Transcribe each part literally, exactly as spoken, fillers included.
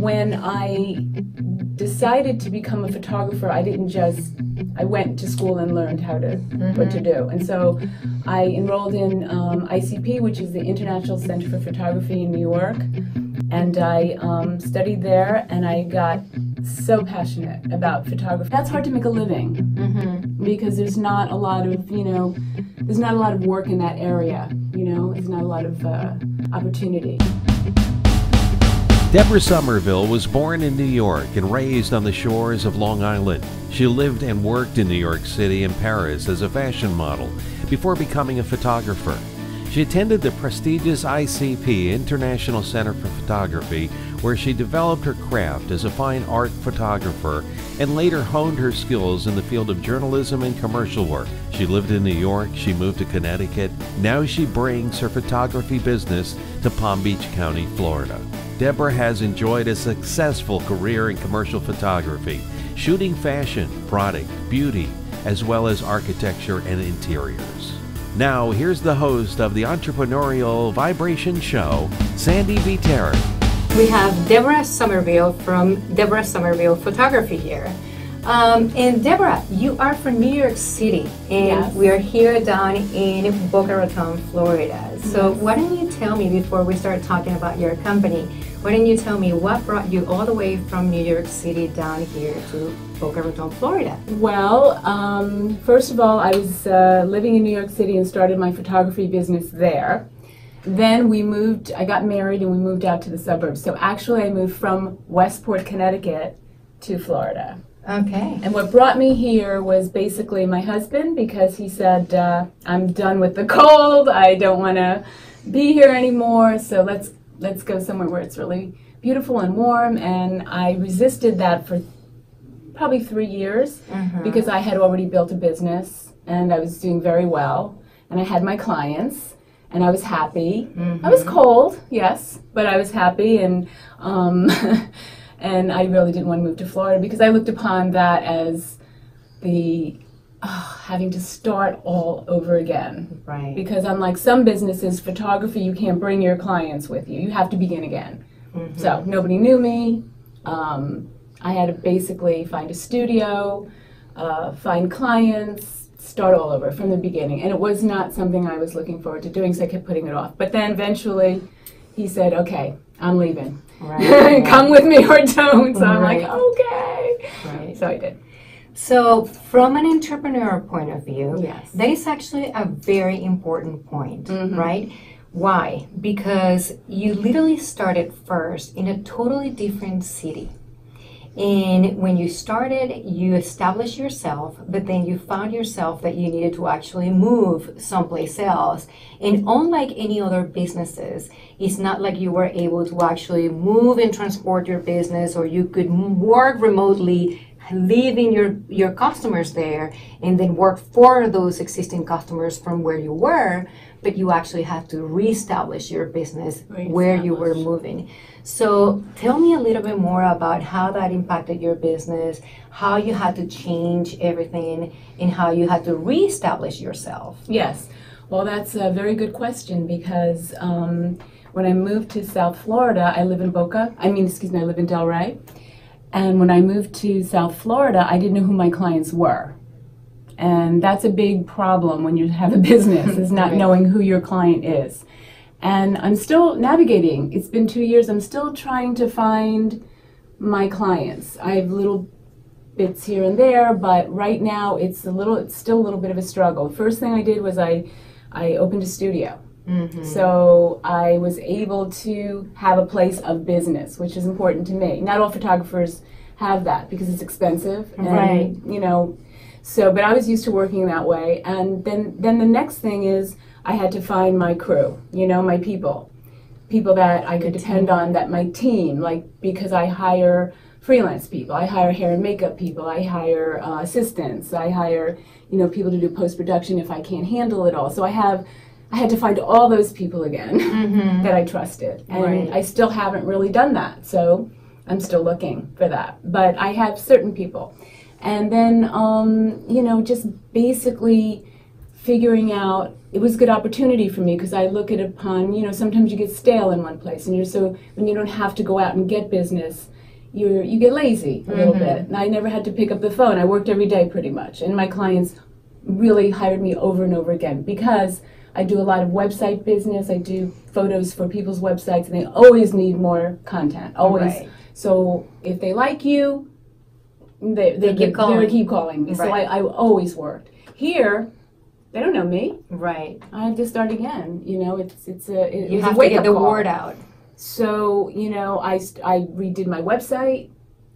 when I decided to become a photographer, I didn't just, I went to school and learned how to, mm-hmm. what to do. And so I enrolled in um, I C P, which is the International Center for Photography in New York. And I um, studied there, and I got so passionate about photography. That's hard to make a living, mm-hmm. because there's not a lot of, you know, there's not a lot of work in that area, you know, there's not a lot of uh, opportunity. Debra Somerville was born in New York and raised on the shores of Long Island. She lived and worked in New York City and Paris as a fashion model before becoming a photographer. She attended the prestigious I C P, International Center for Photography, where she developed her craft as a fine art photographer and later honed her skills in the field of journalism and commercial work. She lived in New York, she moved to Connecticut. Now she brings her photography business to Palm Beach County, Florida. Debra has enjoyed a successful career in commercial photography, shooting fashion, product, beauty, as well as architecture and interiors. Now, here's the host of the Entrepreneurial Vibration Show, Sandy Viteri. We have Debra Somerville from Debra Somerville Photography here. Um, and Debra, you are from New York City, and yes. we are here down in Boca Raton, Florida. So yes. why don't you tell me, before we start talking about your company, why don't you tell me what brought you all the way from New York City down here to Boca Raton, Florida? Well, um, first of all, I was uh, living in New York City and started my photography business there. Then we moved, I got married and we moved out to the suburbs. So actually I moved from Westport, Connecticut to Florida. Okay. And what brought me here was basically my husband, because he said, uh, I'm done with the cold, I don't want to be here anymore, so let's let's go somewhere where it's really beautiful and warm. And I resisted that for probably three years mm-hmm. because I had already built a business and I was doing very well and I had my clients and I was happy. Mm-hmm. I was cold, yes, but I was happy, and um, and I really didn't want to move to Florida because I looked upon that as the oh, having to start all over again. Right. Because unlike some businesses, photography, you can't bring your clients with you. You have to begin again. Mm-hmm. So nobody knew me. Um, I had to basically find a studio, uh, find clients, start all over from the beginning. And it was not something I was looking forward to doing, so I kept putting it off. But then eventually he said, okay, I'm leaving. Right. Come with me or don't. So I'm right. like, okay. Right. So I did. So from an entrepreneur point of view, yes. that is actually a very important point, mm-hmm. right? Why? Because you literally started first in a totally different city. And when you started, you established yourself, but then you found yourself that you needed to actually move someplace else. And unlike any other businesses, it's not like you were able to actually move and transport your business, or you could work remotely, live in your, your customers there, and then work for those existing customers from where you were, but you actually have to reestablish your business where you were moving. So tell me a little bit more about how that impacted your business, how you had to change everything, and how you had to reestablish yourself. Yes. Well, that's a very good question, because um, when I moved to South Florida, I live in Boca, I mean, excuse me, I live in Delray. And when I moved to South Florida, I didn't know who my clients were. And that's a big problem when you have a business, is not right. knowing who your client is. And I'm still navigating. It's been two years. I'm still trying to find my clients. I have little bits here and there, but right now it's a little, it's still a little bit of a struggle. First thing I did was I, I opened a studio. Mm-hmm. So I was able to have a place of business, which is important to me. Not all photographers have that because it's expensive, and right. you know. So, but I was used to working that way. And then, then the next thing is I had to find my crew, you know, my people, people that I could depend on, that my team, like, because I hire freelance people, I hire hair and makeup people, I hire uh, assistants, I hire, you know, people to do post-production if I can't handle it all. So I have. I had to find all those people again mm-hmm. that I trusted, and right. I still haven't really done that, so I'm still looking for that. But I have certain people, and then um, you know, just basically figuring out it was a good opportunity for me, because I look at upon, you know, sometimes you get stale in one place, and you're so, when you don't have to go out and get business, you you get lazy a little mm-hmm. bit. And I never had to pick up the phone. I worked every day pretty much, and my clients really hired me over and over again, because I do a lot of website business. I do photos for people's websites, and they always need more content, always. Right. So if they like you, they they, they keep calling. They keep calling. Right. So I, I always worked here. They don't know me. Right. I have to start again. You know, it's it's a it, you it's have a to get the call. word out. So, you know, I I redid my website.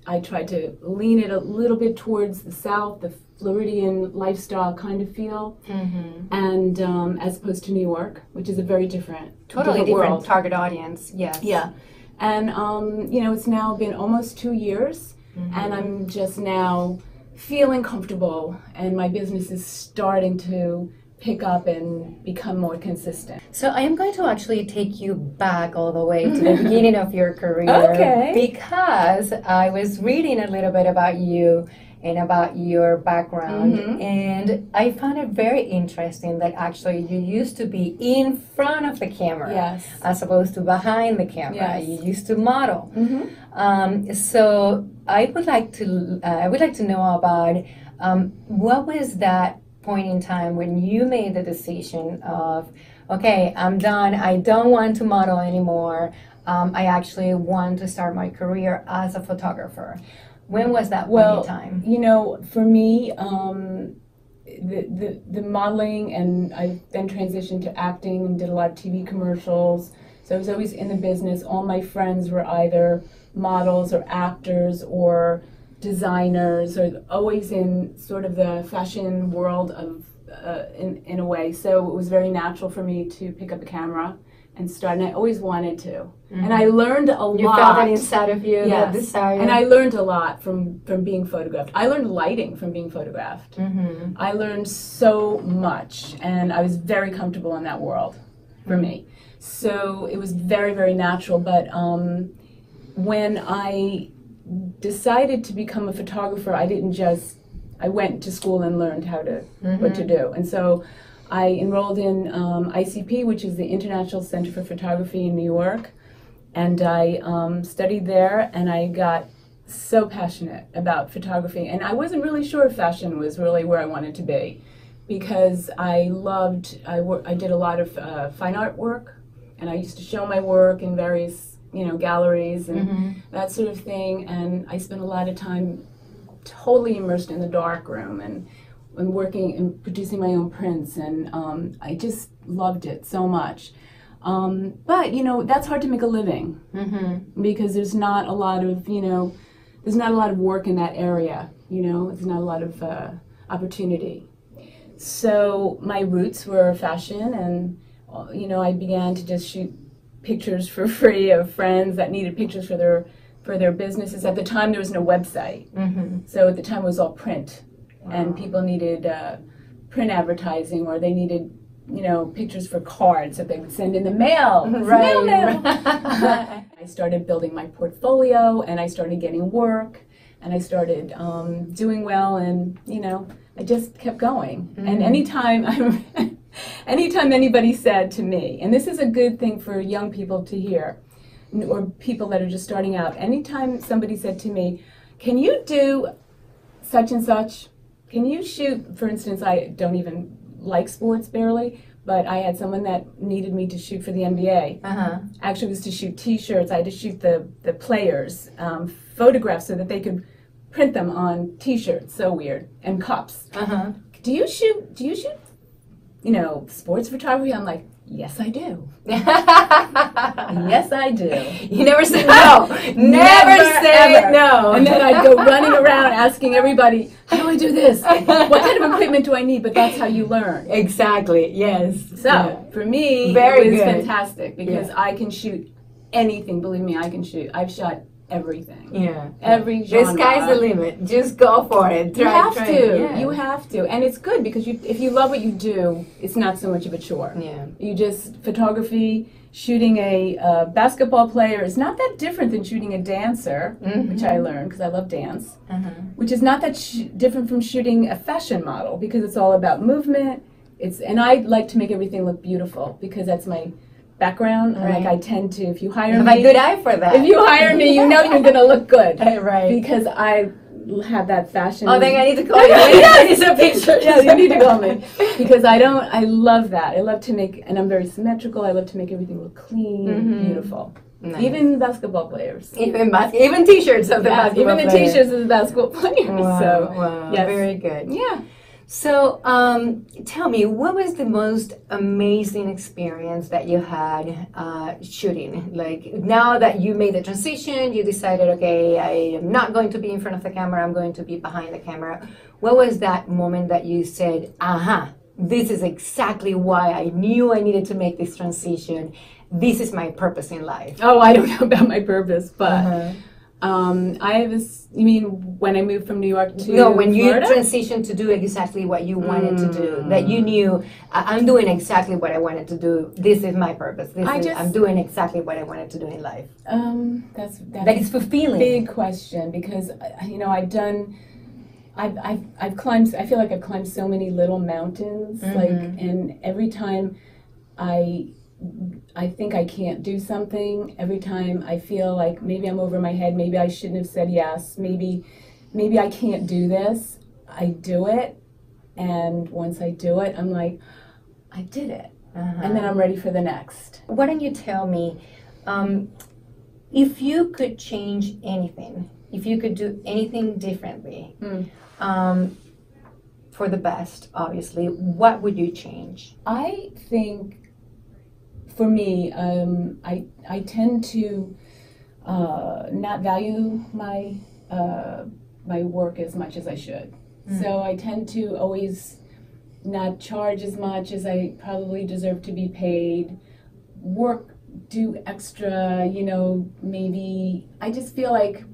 I tried to lean it a little bit towards the South, the Floridian lifestyle kind of feel, mm-hmm. and um, as opposed to New York, which is a very different, totally different, different world. Target audience. Yes. Yeah. And um, you know, it's now been almost two years, mm-hmm. and I'm just now feeling comfortable, and my business is starting to pick up and become more consistent. So I am going to actually take you back all the way to the beginning of your career, okay. because I was reading a little bit about you and about your background, mm-hmm. and I found it very interesting that actually you used to be in front of the camera, yes. as opposed to behind the camera. Yes. You used to model. Mm-hmm. Um, so I would like to uh, I would like to know about um, what was that point in time when you made the decision of, okay, I'm done. I don't want to model anymore. Um, I actually want to start my career as a photographer. When was that well, point in time? You know, for me, um, the, the the modeling, and I then transitioned to acting and did a lot of T V commercials. So I was always in the business. All my friends were either models or actors or designers, or always in sort of the fashion world of uh, in in a way. So it was very natural for me to pick up a camera and start, and I always wanted to. Mm-hmm. And I learned a lot. You felt that inside of you, yes. that desire. And I learned a lot from, from being photographed. I learned lighting from being photographed. Mm-hmm. I learned so much, and I was very comfortable in that world for mm-hmm. me. So it was very, very natural. But um, when I decided to become a photographer, I didn't just, I went to school and learned how to, mm-hmm. what to do. And so I enrolled in um, I C P, which is the International Center for Photography in New York, and I um, studied there, and I got so passionate about photography, and I wasn't really sure if fashion was really where I wanted to be, because I loved, I, wor I did a lot of uh, fine art work, and I used to show my work in various, you know, galleries and mm-hmm. that sort of thing, and I spent a lot of time totally immersed in the darkroom, and and working and producing my own prints, and um, I just loved it so much. Um, but, you know, that's hard to make a living, mm-hmm. because there's not a lot of, you know, there's not a lot of work in that area, you know, there's not a lot of uh, opportunity. So my roots were fashion, and, you know, I began to just shoot pictures for free of friends that needed pictures for their, for their businesses. At the time, there was no website, mm-hmm. so at the time it was all print. Wow. And people needed uh, print advertising, or they needed, you know, pictures for cards that they would send in the mail. Right. Mail, mail. I started building my portfolio, and I started getting work, and I started um, doing well, and, you know, I just kept going. Mm-hmm. And anytime, I'm anytime anybody said to me, and this is a good thing for young people to hear, or people that are just starting out, anytime somebody said to me, can you do such and such? Can you shoot, for instance, I don't even like sports barely, but I had someone that needed me to shoot for the N B A. Uh-huh. Actually, it was to shoot T-shirts. I had to shoot the, the players' um, photographs so that they could print them on T-shirts. So weird. And cups. Uh-huh. Do you shoot, do you shoot, you know, sports photography? I'm like, yes, I do. Yes, I do. You never said no. Never, never said no. And then I'd go running around asking everybody, how do I do this? What kind of equipment do I need? But that's how you learn. Exactly, yes. So, yeah. for me, Very it was good. fantastic, because yeah. I can shoot anything. Believe me, I can shoot. I've shot everything. Yeah. Every genre. The sky's the limit. Just go for it. Try, you have try, to. Yeah. You have to. And it's good, because you, if you love what you do, it's not so much of a chore. Yeah. You just, photography, shooting a uh, basketball player is not that different than shooting a dancer, mm-hmm. which I learned because I love dance, uh-huh. which is not that sh different from shooting a fashion model, because it's all about movement. it's, and I like to make everything look beautiful because that's my background. Right. Like I tend to, if you hire me, I have a good eye for that. If you hire me, you know you're gonna look good, right? Because I have that fashion. Oh, then I need to call you. Yeah, it's a picture. Yeah, you need to call me because I don't. I love that. I love to make, and I'm very symmetrical. I love to make everything look clean, mm-hmm. and beautiful. Nice. Even basketball players. Even bas even T-shirts of the yeah, basketball even players. Even the T-shirts of the basketball players. Wow, so, wow. Yes. Very good. Yeah. So, um, tell me, what was the most amazing experience that you had uh, shooting? Like, now that you made the transition, you decided, okay, I am not going to be in front of the camera, I'm going to be behind the camera. What was that moment that you said, aha, this is exactly why I knew I needed to make this transition. This is my purpose in life. Oh, I don't know about my purpose, but uh-huh. um, I was, you mean when I moved from New York to No, when Florida? You transitioned to do exactly what you wanted mm. to do, that you knew, I'm doing exactly what I wanted to do. This is my purpose. This I is, just, I'm doing exactly what I wanted to do in life. Um, that's that, that is fulfilling. Big question, because, you know, I've done, I've, I've, I've climbed, I feel like I've climbed so many little mountains, mm-hmm. like, and every time I... I think I can't do something, every time I feel like maybe I'm over my head, maybe I shouldn't have said yes, maybe maybe I can't do this, I do it, and once I do it, I'm like, I did it, uh-huh. and then I'm ready for the next. Why don't you tell me, um, if you could change anything, if you could do anything differently, mm. um, for the best, obviously, what would you change? I think for me, um, I, I tend to uh, not value my, uh, my work as much as I should. Mm. So I tend to always not charge as much as I probably deserve to be paid, work, do extra, you know, maybe, I just feel like,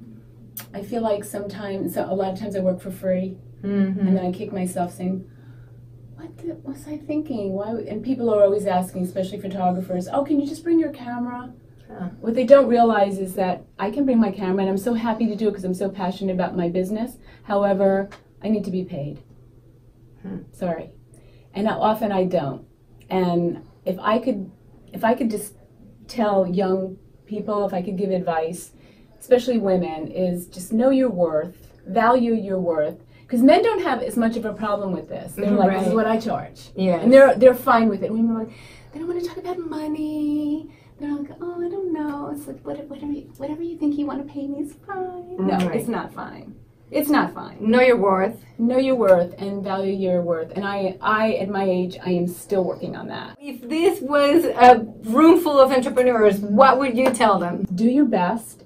I feel like sometimes, so a lot of times I work for free, mm-hmm. and then I kick myself saying, what the, was I thinking? Why? And people are always asking, especially photographers, oh, can you just bring your camera? Yeah. What they don't realize is that I can bring my camera, and I'm so happy to do it because I'm so passionate about my business. However, I need to be paid. Hmm. Sorry. And I, often I don't. And if I could, if I could just tell young people, if I could give advice, especially women, is just know your worth, value your worth. Because men don't have as much of a problem with this. They're like, right. This is what I charge. Yes. And they're they're fine with it. Women are like, they don't want to talk about money. They're like, oh, I don't know. It's like, what, whatever, you, whatever you think you want to pay me is fine. No, right. It's not fine. It's not fine. Know your worth. Know your worth and value your worth. And I, I, at my age, I am still working on that. If this was a room full of entrepreneurs, what would you tell them? Do your best.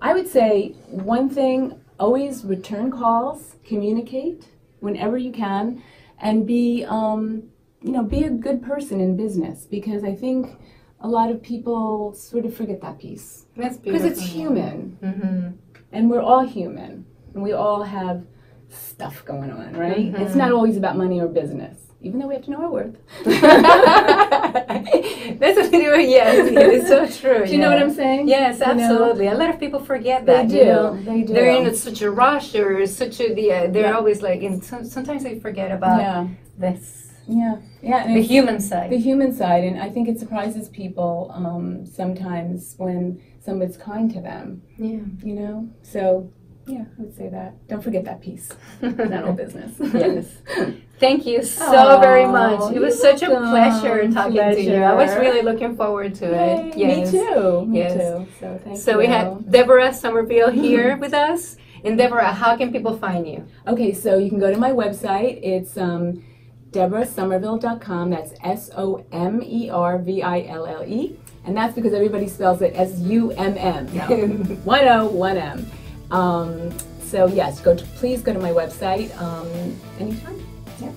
I would say one thing. Always return calls, communicate whenever you can, and be, um, you know, be a good person in business, because I think a lot of people sort of forget that piece. That's beautiful. Because it's human, mm-hmm. and we're all human, and we all have stuff going on, right? Mm-hmm. It's not always about money or business, even though we have to know our worth. That's what we do, yes, it's so true. Do you yeah. know what I'm saying? Yes, absolutely. You know? A lot of people forget that. They do. You know? They do. They're in such a rush or such a, the, uh, they're yeah. always like, and so, sometimes they forget about yeah. this. Yeah, yeah. And the human side. The human side, and I think it surprises people um, sometimes when someone's kind to them. Yeah. You know? So. Yeah, I would say that. Don't forget that piece. Not all business. Yes. Thank you so Aww, very much. It was such welcome. a pleasure talking pleasure. to you. I was really looking forward to Yay. it. Yes. Me too. Me yes. too. So, thank so you. we had Debra Somerville here with us. And Debra, how can people find you? Okay, so you can go to my website. It's um, Deborah Somerville dot com. That's S O M E R V I L L E. And that's because everybody spells it S U M M. No. one O, one M. Um, so yes, go to, please go to my website um, anytime. Yeah.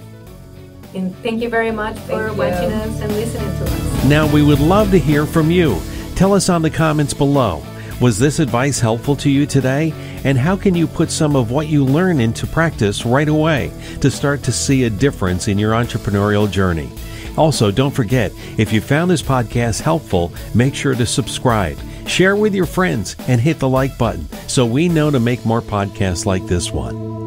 And thank you very much thank for you. watching us and listening to us. Now we would love to hear from you. Tell us on the comments below. Was this advice helpful to you today? And how can you put some of what you learn into practice right away to start to see a difference in your entrepreneurial journey? Also, don't forget, if you found this podcast helpful, make sure to subscribe, share with your friends, and hit the like button so we know to make more podcasts like this one.